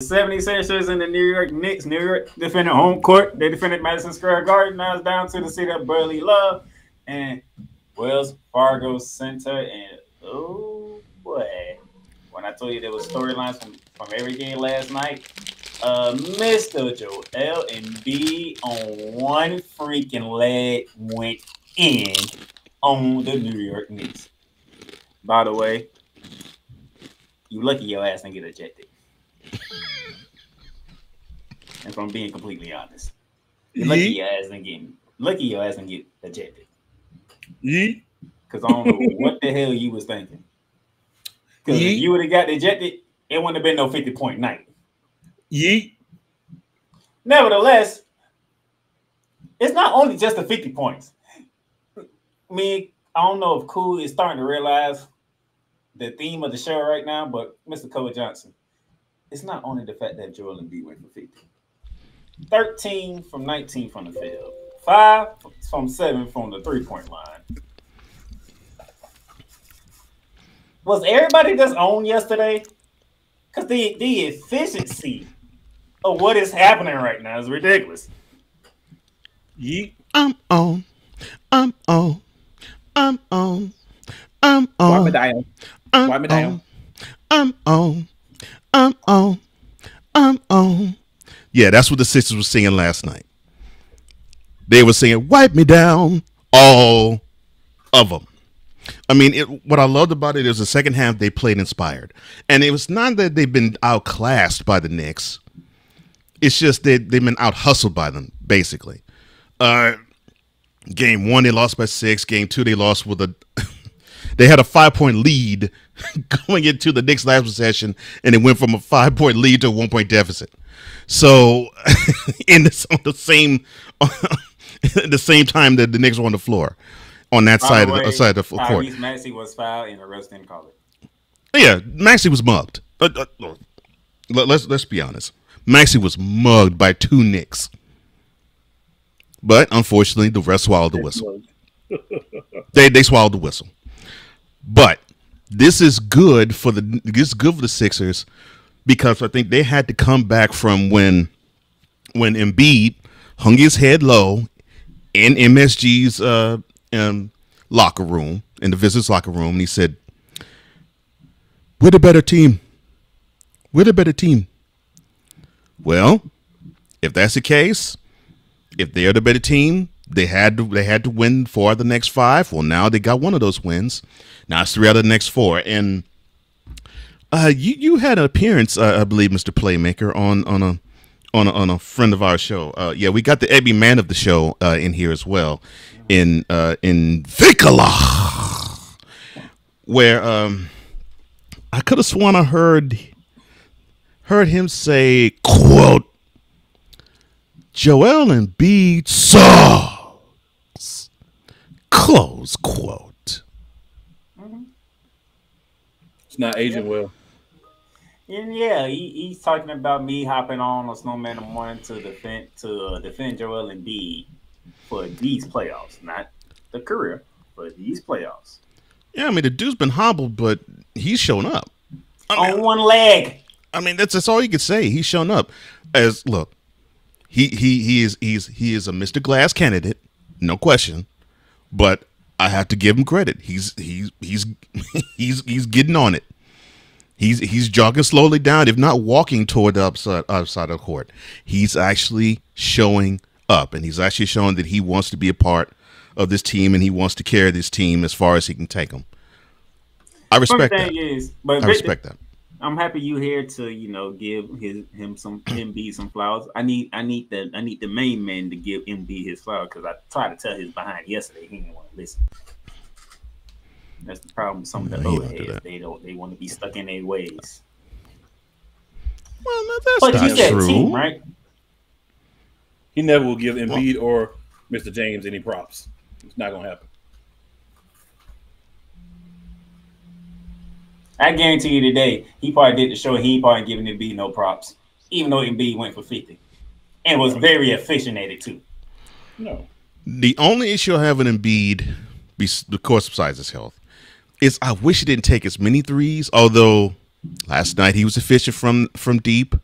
The 76ers and the New York Knicks. New York defended home court. They defended Madison Square Garden. Now it's down to the city of Burley Love and Wells Fargo Center. And, oh, boy. When I told you there was storylines from every game last night, Mr. Joel Embiid on one freaking leg went in on the New York Knicks. By the way, you lucky your ass didn't get ejected. If I'm being completely honest, lucky your ass didn't get ejected. Because I don't know what the hell you was thinking. Because if you would have got ejected, it wouldn't have been no 50-point night. Nevertheless, it's not only just the 50 points. I mean, I don't know if Cool is starting to realize the theme of the show right now, but Mr. Cole Johnson, it's not only the fact that Joel Embiid went for 50. 13 from 19 from the field. 5 from 7 from the three-point line. Was everybody just on yesterday? Because the efficiency of what is happening right now is ridiculous. I'm on. Yeah, that's what the Sixers were singing last night. They were singing, wipe me down, all of them. I mean, what I loved about it is the second half they played inspired. And it was not that they've been outclassed by the Knicks. It's just that they've been out-hustled by them, basically. Game one, they lost by 6. Game two, they lost with a... They had a 5-point lead going into the Knicks last possession, and it went from a 5-point lead to a 1-point deficit. So, at the same time that the Knicks were on the floor, on that side of the court. Tyrese Maxey was fouled and the refs didn't call it. Yeah, Maxey was mugged. Let's be honest. Maxey was mugged by 2 Knicks. But unfortunately, the refs swallowed the whistle. They swallowed the whistle. But this is good for the Sixers, because I think they had to come back from when Embiid hung his head low in MSG's locker room, in the visitors' locker room, and he said, "We're the better team. We're the better team." Well, if that's the case, if they're the better team, They had to win 4 of the next 5. Well, now they got 1 of those wins. Now it's 3 out of the next 4. And you had an appearance, I believe, Mr. Playmaker, on a friend of our show. Yeah, we got the Ebby Man of the show in here as well, in Vicala, where I could have sworn I heard him say, quote, Joel Embiid saw. Close quote. It's not aging well. And yeah, he's talking about me hopping on Snowman in the Morning to defend Joel Embiid for these playoffs, not the career, but these playoffs. Yeah, I mean, the dude's been hobbled, but he's shown up. On one leg. I mean, that's all you could say. He's shown up. As look, he is a Mr. Glass candidate, no question. But I have to give him credit. He's getting on it. He's jogging slowly down, if not walking toward the upside of the court. He's actually showing up, and he's actually showing that he wants to be a part of this team, and he wants to carry this team as far as he can take them. I respect that. I'm happy you here to, you know, give Embiid some flowers. I need the main man to give Embiid his flowers, because I tried to tell his behind yesterday. He didn't want to listen. That's the problem with some of the old heads. They want to be stuck in their ways. Well, no, that's not true. Team, right? He never will give Embiid or Mr. James any props. It's not gonna happen. I guarantee you today, he probably did the show. He ain't probably giving Embiid no props, even though Embiid went for 50 and was very efficient at it too. No. The only issue I have with Embiid, of course, besides his health, is I wish he didn't take as many threes. Although last night he was efficient from deep,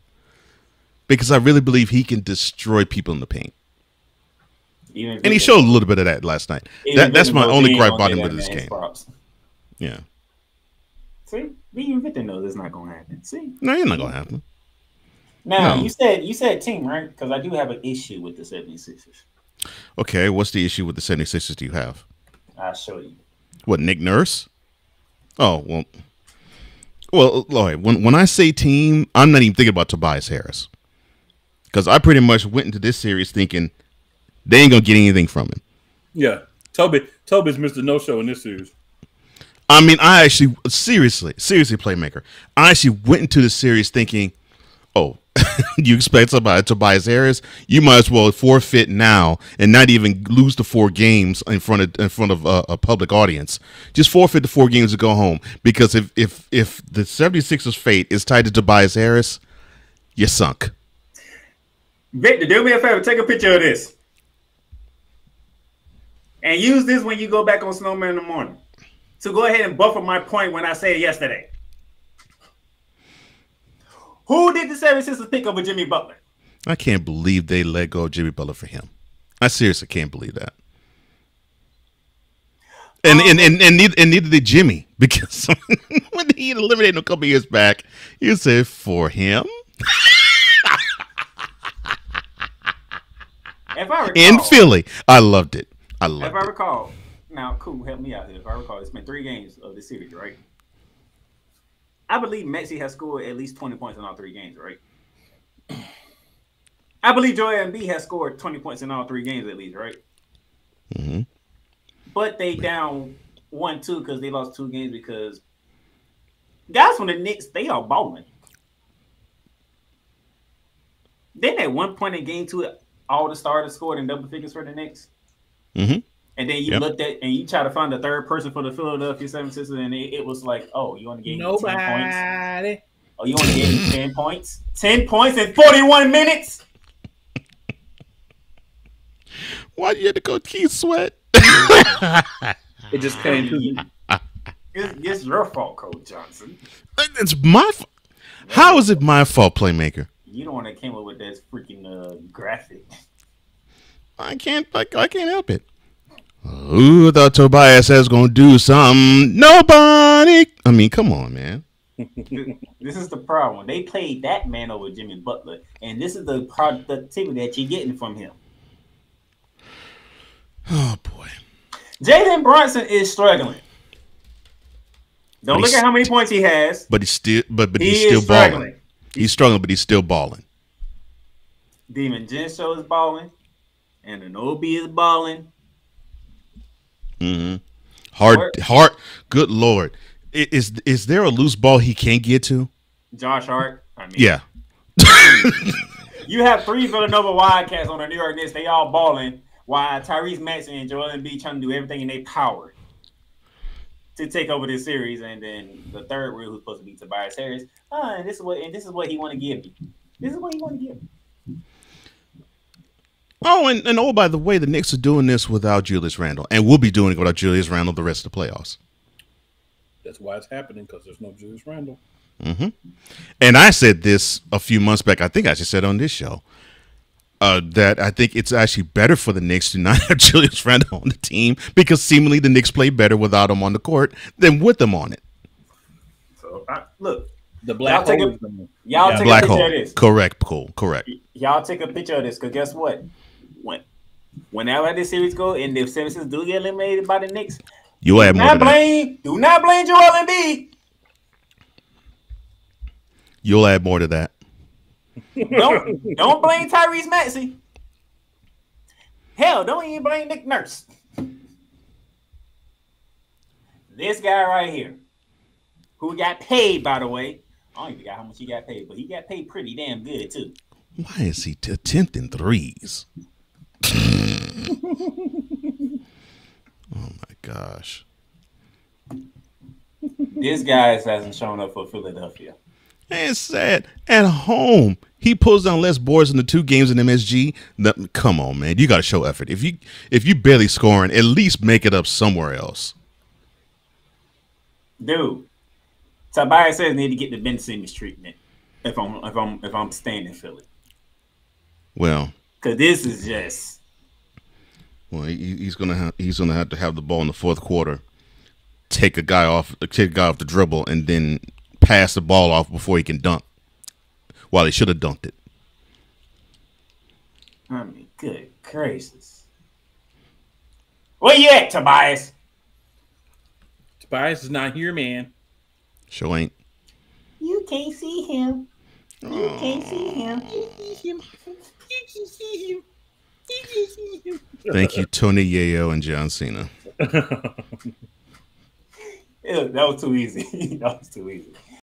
because I really believe he can destroy people in the paint. And he showed a little bit of that last night. That's my only gripe about him with this game. Props. Yeah. See, even Victor knows it's not going to happen. See, no, it's not going to happen. Now, you said team, right? Because I do have an issue with the 76ers. Okay, what's the issue with the 76ers do you have? I'll show you. What, Nick Nurse? Oh, well, Lloyd, when I say team, I'm not even thinking about Tobias Harris. Because I pretty much went into this series thinking they ain't going to get anything from him. Yeah, Toby's Mr. No-Show in this series. I mean, I actually, seriously, playmaker, I actually went into the series thinking, oh, you expect somebody, Tobias Harris, you might as well forfeit now and not even lose the 4 games in front of a public audience. Just forfeit the 4 games and go home, because if the 76ers' fate is tied to Tobias Harris, you're sunk. Victor, do me a favor, take a picture of this and use this when you go back on Snowman in the morning. So go ahead and buffer my point when I said yesterday. Who did the 76ers pick up with Jimmy Butler? I can't believe they let go of Jimmy Butler for him. I seriously can't believe that. And neither did Jimmy, because when he eliminated him a couple years back, you said for him. If I recall, in Philly, I loved it. I loved it. If I recall, now, cool, help me out here. If I recall, it's been 3 games of the series, right? I believe Maxey has scored at least 20 points in all 3 games, right? I believe Joel Embiid has scored 20 points in all 3 games at least, right? Mm-hmm. But they down 1-2 because they lost 2 games, because guys from the Knicks, they are balling. Then at one point in game 2, all the starters scored in double figures for the Knicks. Mm-hmm. And then you looked at and you try to find the third person for the Philadelphia 76ers, and it was like, oh, you only gave me 10 points. Oh, you only gave me 10 points. 10 points in 41 minutes. Why do you have to go Keith Sweat? It just came to you. It's your fault, Cole Johnson. It's my fault. How is it my fault, playmaker? You don't want to came up with that freaking graphic. I can't help it. Who thought Tobias Harris gonna do something? Nobody. I mean, come on, man. This is the problem. They played that man over Jimmy Butler, and this is the productivity that you're getting from him. Oh boy. Jalen Brunson is struggling. Don't look at how many points he has. But he's still, he's still balling. He's struggling, but he's still balling. Demon Gensho is balling, and Anobi is balling. Mm-hmm. Hart, good Lord. Is there a loose ball he can't get to? Josh Hart. I mean, yeah. You have 3 Villanova Wildcats on the New York Knicks. They all balling, while Tyrese Maxey and Joel Embiid trying to do everything in their power to take over this series. And then the third wheel, who's supposed to be Tobias Harris. And this is what he want to give me. This is what he want to give me. Oh, and oh, by the way, the Knicks are doing this without Julius Randle, and we'll be doing it without Julius Randle the rest of the playoffs. That's why it's happening, because there's no Julius Randle. Mm-hmm. And I said this a few months back. I think I just said on this show that I think it's actually better for the Knicks to not have Julius Randle on the team, because seemingly the Knicks play better without him on the court than with him on it. So, look. The black hole. Y'all take a picture of this. Correct, Cole. Correct. Y'all take a picture of this, because guess what? Whenever this series go and the 76ers do get eliminated by the Knicks, you have more. Do not blame Joel Embiid. You'll add more to that. Don't blame Tyrese Maxey. Hell, don't even blame Nick Nurse. This guy right here, who got paid, by the way. I don't even forget how much he got paid, but he got paid pretty damn good too. Why is he attempting threes? Oh my gosh. This guy hasn't shown up for Philadelphia. It's sad. At home, he pulls down less boards in the 2 games in MSG. Come on, man. You got to show effort. If you barely scoring, at least make it up somewhere else. Dude, Tobias says need to get the Ben Simmons treatment if I'm staying in Philly. Well, because this is just. Well, he's gonna have to have the ball in the fourth quarter, take a guy off the dribble, and then pass the ball off before he can dunk. While he should have dunked it. I mean, good gracious! Where you at, Tobias? Tobias is not here, man. Sure ain't. You can't see him. You can't see him. You can see him. You can see him. You can see him. Thank you, Tony Yayo and John Cena. Ew, that was too easy. That was too easy.